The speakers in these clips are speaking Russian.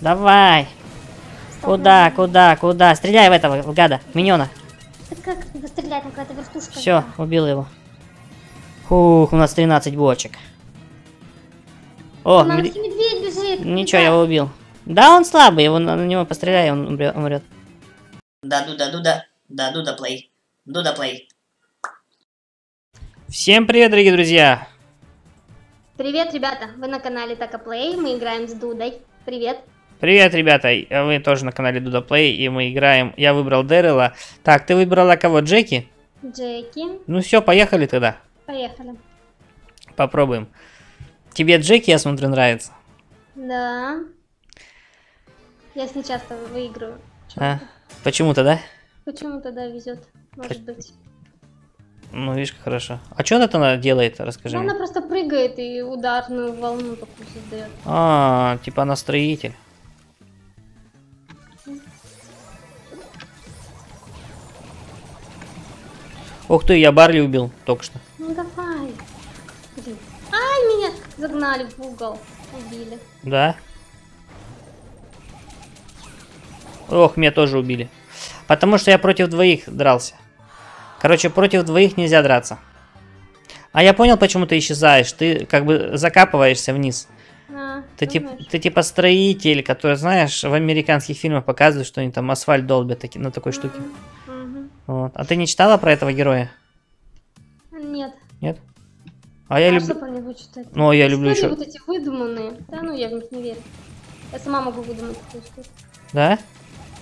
Давай. Куда, куда, куда? Стреляй в этого, в гада, миньона. Это как стрелять, там какая-то вертушка. Все, убил его. Фух, у нас 13 бочек. О, медведь бежит. Ничего, я его убил. Да, он слабый, его на него постреляй, он умрет. Да, Дуда, Дуда, да, Дуда Play, Дуда Play. Всем привет, дорогие друзья. Привет, ребята, вы на канале Така Play, мы играем с Дудой. Привет. Привет, ребята, вы тоже на канале Дуда Play, и мы играем. Я выбрал Дэрэла. Так, ты выбрала кого, Джеки? Джеки. Ну все, поехали тогда. Поехали. Попробуем. Тебе Джеки, я смотрю, нравится. Да. Я с ней часто выигрываю. А, почему-то, да? Почему-то, да, везет. Может быть. Ну, видишь, как хорошо. А что она делает, расскажи мне. Она просто прыгает и ударную волну такую создает. А, типа она строитель. Ух ты, я Барли убил только что. Ну давай. Ай, меня загнали в угол. Убили. Да? Ох, меня тоже убили. Потому что я против двоих дрался. Короче, против двоих нельзя драться. А я понял, почему ты исчезаешь. Ты как бы закапываешься вниз. А, ты типа строитель, который, знаешь, в американских фильмах показывают, что они там асфальт долбят на такой штуке. Вот. А ты не читала про этого героя? Нет. Нет? А я люблю... Ну, я люблю еще... вот эти выдуманные. Да, ну я в них не верю. Я сама могу выдумать такую штуку. Да?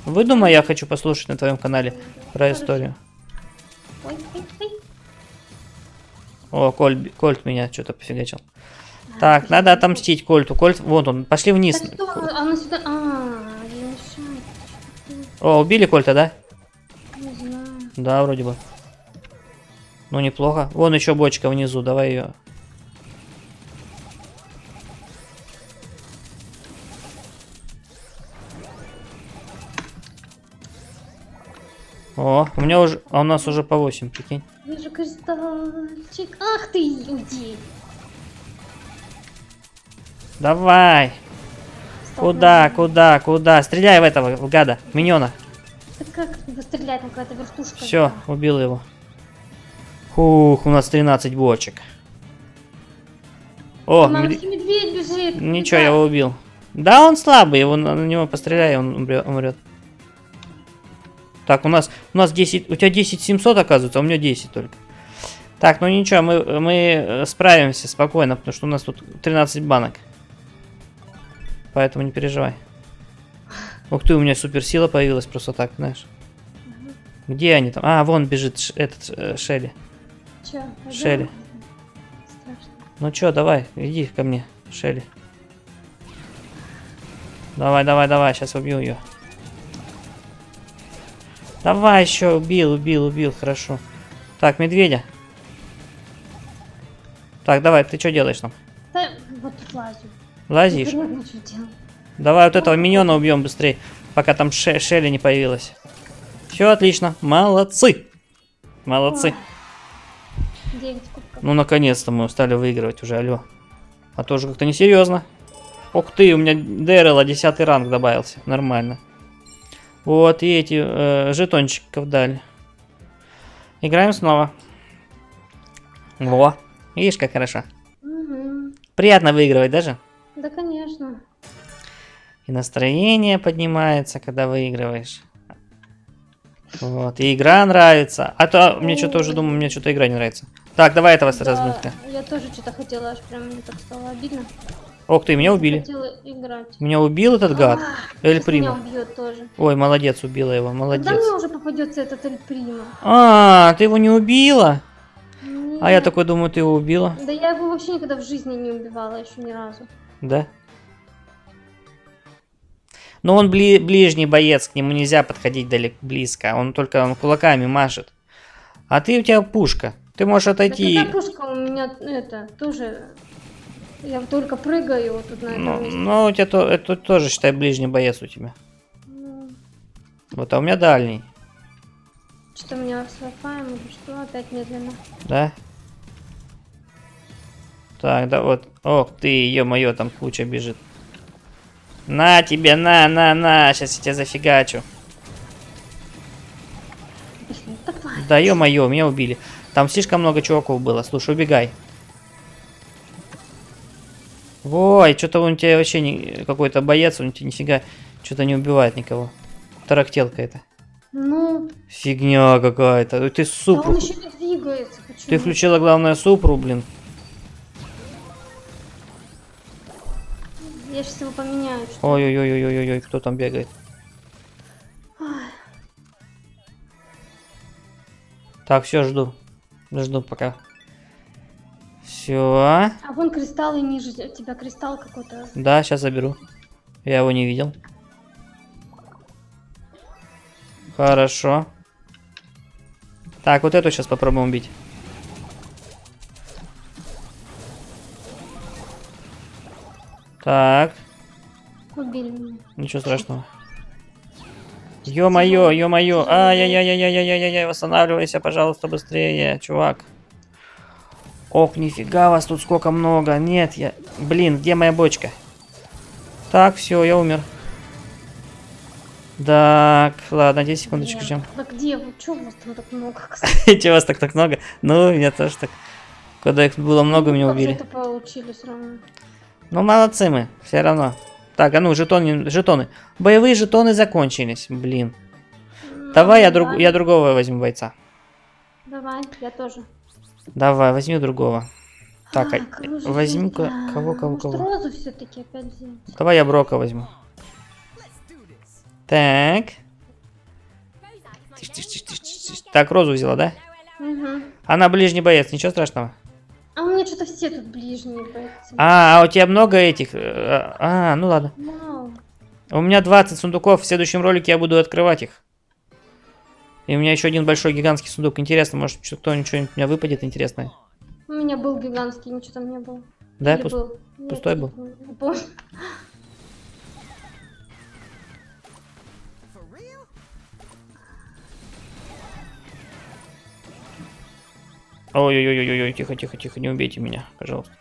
Выдумай, я хочу послушать на твоем канале про историю. Ой, ой, ой. О, Кольт меня что-то пофигачил. А, так, пошли. Надо отомстить Кольту. Кольт, вот он, пошли вниз. Да что? Она сюда... О, убили Кольта, да? Не знаю. Да, вроде бы. Ну, неплохо. Вон еще бочка внизу, давай ее. О, у меня уже, а у нас уже по 8, прикинь. Вижу кристальчик. Ах ты, иди. Давай. Стоп, куда, надо. Куда, куда? Стреляй в этого, в гада, миньона. Так как стрелять, там какая-то вертушка. Все, убил его. Фух, у нас 13 бочек. О, мам, медведь бежит. Ничего, я его убил. Да, он слабый, его на него постреляй, он умрет. Так, у нас 10, у тебя 10700 оказывается, а у меня 10 только. Так, ну ничего, мы справимся спокойно, потому что у нас тут 13 банок. Поэтому не переживай. Ух ты, у меня суперсила появилась просто так, знаешь. Где они там? А, вон бежит этот Шелли. Че? Шелли. Страшно. Ну че, давай, иди ко мне, Шелли. Давай, давай, давай, сейчас убью ее. Давай еще, убил, убил, убил, хорошо. Так, медведя. Так, давай, ты что делаешь там? Да, вот тут лазю. Лазишь? Давай вот этого миньона убьем быстрее, пока там Шелли не появилась. Все отлично, молодцы. Молодцы. Ну, наконец-то мы стали выигрывать уже, алло. А то уже как-то несерьезно. Ух ты, у меня Дэрэла 10 ранг добавился, нормально. Вот, и эти жетончиков дали. Играем снова. Во. Видишь, как хорошо. Угу. Приятно выигрывать даже? Да, конечно. И настроение поднимается, когда выигрываешь. Вот, и игра нравится. А то мне что-то уже, думаю, мне что-то игра не нравится. Так, давай этого с разминка. Я тоже что-то хотела, аж прям мне так стало обидно. Ох ты, меня убили. Меня убил этот гад. Эльприм. Ой, молодец, убила его, молодец. Да мне уже попадется этот Эльприм. А, ты его не убила? Нет. А я такой думаю, ты его убила. Да я его вообще никогда в жизни не убивала, еще ни разу. Да? Но он ближний боец, к нему нельзя подходить близко. Он только кулаками машет. А ты, у тебя пушка. Ты можешь отойти. Да, пушка у меня это тоже... Я только прыгаю вот тут на этом месте. Ну, у тебя это тоже, считай, ближний боец у тебя. Ну. Вот, а у меня дальний. Что-то меня слопаем, или что? Опять медленно. Да? Так, да вот. Ох ты, ё-моё, там куча бежит. На тебе, на. Сейчас я тебя зафигачу. Да ё-моё, меня убили. Там слишком много чуваков было. Слушай, убегай. Ой, что-то он тебя вообще не... Какой-то боец, он тебя нифига... Что-то не убивает никого. Тарахтелка это. Ну... Фигня какая-то. Ты супру... Да он еще не двигается. Почему? Ты включила, главное, супру, блин. Я сейчас его поменяю. Ой-ой-ой-ой-ой-ой, кто там бегает? Так, все, жду. Жду пока. Все. А вон кристаллы ниже. У тебя кристалл какой-то. Да, сейчас заберу. Я его не видел. Хорошо. Так, вот эту сейчас попробуем убить. Так. Убили меня. Ничего страшного. Ё-моё, ё-моё. Ай-яй-яй-яй-яй-яй-яй. Восстанавливайся, пожалуйста, быстрее, чувак. Ох, нифига вас тут сколько много. Нет, я... Блин, где моя бочка? Так, все, я умер. Так, ладно, 10 секундочек ждем. Да где вы? Чё у вас там так много? Чё у вас так много? Ну, меня тоже так... Когда их было много, меня убили. Ну, молодцы мы, все равно. Так, а ну, жетоны. Боевые жетоны закончились, блин. Давай я другого возьму бойца. Давай, я тоже. Давай, возьми другого. Так, возьми кого. Розу все-таки опять взять. Давай я Брока возьму. Так. Так, Розу взяла, да? Угу. Она ближний боец, ничего страшного. А у меня что-то все тут ближние бойцы. А у тебя много этих? А, ну ладно. Мау. У меня 20 сундуков. В следующем ролике я буду открывать их. И у меня еще один большой гигантский сундук. Интересно, может, кто-нибудь у меня выпадет интересное? У меня был гигантский, ничего там не было. Да, был. Пустой был? Ой-ой-ой-ой, тихо-тихо-тихо, не убейте меня, пожалуйста.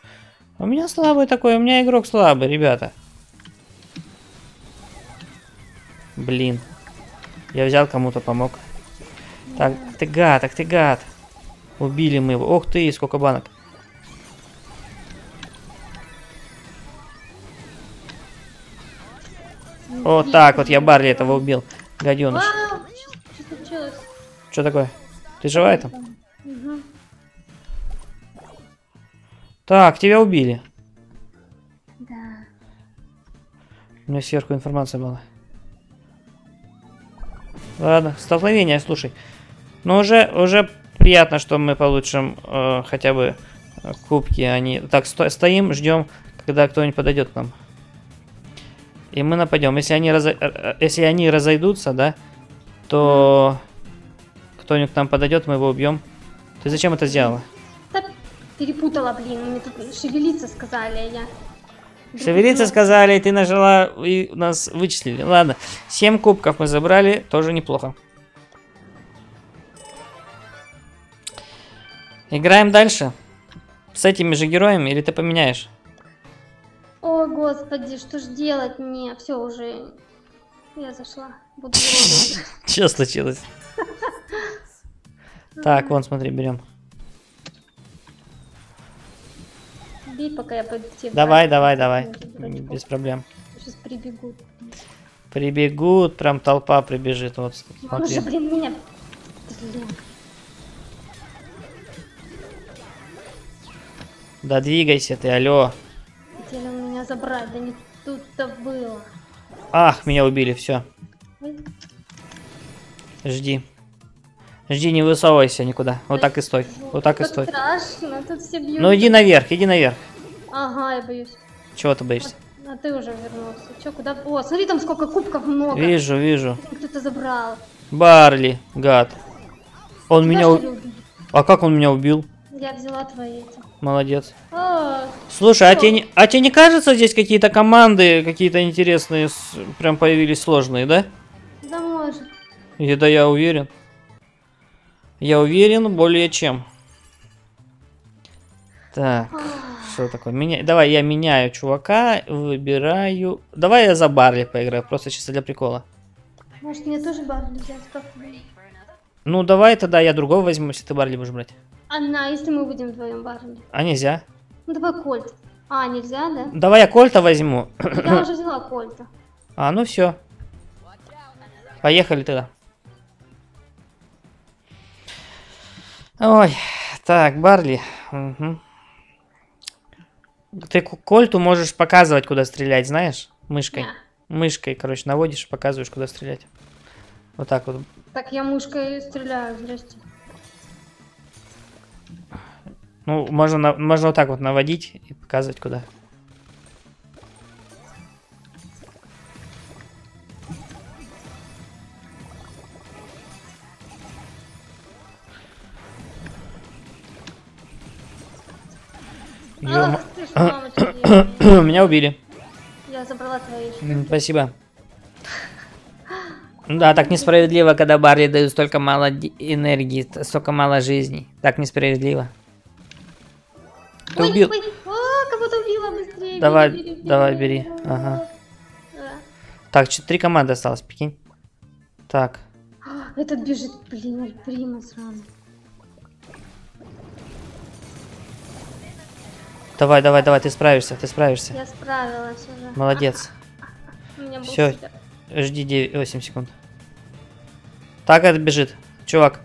У меня слабый такой, у меня игрок слабый, ребята. Блин. Я взял, кому-то помог. Так, ты гад, Убили мы его. Ох ты, сколько банок. Вот так вот я Барли этого убил. Гаденыш. Что такое? Ты живая там? Так, тебя убили. Да. У меня сверху информация была. Ладно, столкновение, слушай. Но уже приятно, что мы получим хотя бы кубки. Они... Так, стоим, ждем, когда кто-нибудь подойдет к нам. И мы нападем. Если они разойдутся, да, то кто-нибудь к нам подойдет, мы его убьем. Ты зачем это сделала? Перепутала, блин, мне тут шевелиться сказали, я... Шевелиться сказали, ты нажала, и нас вычислили. Ладно, 7 кубков мы забрали, тоже неплохо. Играем дальше? С этими же героями, или ты поменяешь? О, господи, что ж делать мне? Все уже, я зашла. Что случилось? Так, вон, смотри, берем. Пока я пойду тебе. Давай. Без проблем. Сейчас прибегут. Прям толпа прибежит. Вот, смотри. Боже, блин, меня... Блин. Да двигайся ты, алло. Хотели меня забрать, да не тут-то было. Ах, меня убили, все. Жди. Жди, не высовывайся никуда. Вот так и стой. Вот так и стой. Страшно, тут все бьют. Ну иди наверх, Ага, я боюсь. Чего ты боишься? А ты уже вернулся. Че, куда? О, смотри, там сколько кубков много. Вижу, Кто-то забрал. Барли, гад. Он тебя меня убил. А как он меня убил? Я взяла твои эти. Молодец. А, слушай, а тебе не кажется, здесь какие-то команды, какие-то интересные, прям появились сложные, да? Да, может. И да, я уверен. Я уверен, более чем. Так. Все такое. Давай я меняю чувака, выбираю... Давай я за Барли поиграю, просто чисто для прикола. Может, мне тоже Барли взять? Ну, давай тогда я другого возьму, если ты Барли будешь брать. Анна, если мы будем вдвоем Барли. А нельзя? Ну, давай Кольт. А, нельзя, да? Давай я Кольта возьму. Я уже взяла Кольта. А, ну все. Поехали тогда. Ой, так, Барли. Угу. Ты Кольту можешь показывать, куда стрелять, знаешь? Мышкой. Yeah. Мышкой, короче, наводишь, показываешь, куда стрелять. Вот так вот. Так, я мышкой стреляю, здрасте. Ну, можно вот так вот наводить и показывать, куда. А, ты что, мамочка, меня убили. Я забрала твои штуки. Спасибо. Да, так несправедливо, когда Барли дают столько мало энергии, столько мало жизней. Так несправедливо. Ты убил. А, кого-то убила, быстрее. Давай, давай, бери. Ага. Да. Так, 4 команды осталось, прикинь. Так. А, этот бежит, блин, Эльприма сразу. Давай, давай, давай, ты справишься, ты справишься. Я справилась уже. Молодец. Все, жди 8 секунд. Так, это бежит, чувак.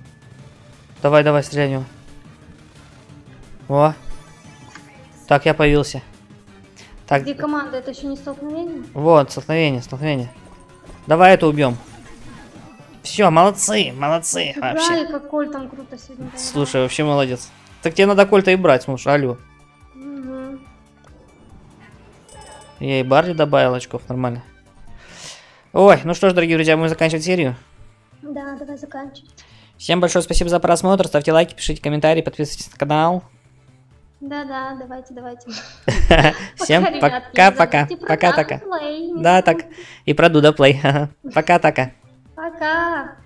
Давай, давай, стреляй в него. О. Так, я появился. Так. Где команда? Это еще не столкновение? Вот, столкновение, столкновение. Давай это убьем. Все, молодцы, молодцы. Да, вообще. И как Коль там круто сегодня. Слушай, вообще молодец. Так тебе надо Кольта и брать, муж, алло. Я и Барли добавил очков, нормально. Ой, ну что ж, дорогие друзья, мы заканчиваем серию. Да, давай заканчивать. Всем большое спасибо за просмотр, ставьте лайки, пишите комментарии, подписывайтесь на канал. Да-да, давайте, давайте. Всем пока-пока. Пока-пока. Да, так. И про Дуда Play. Пока-пока. Пока.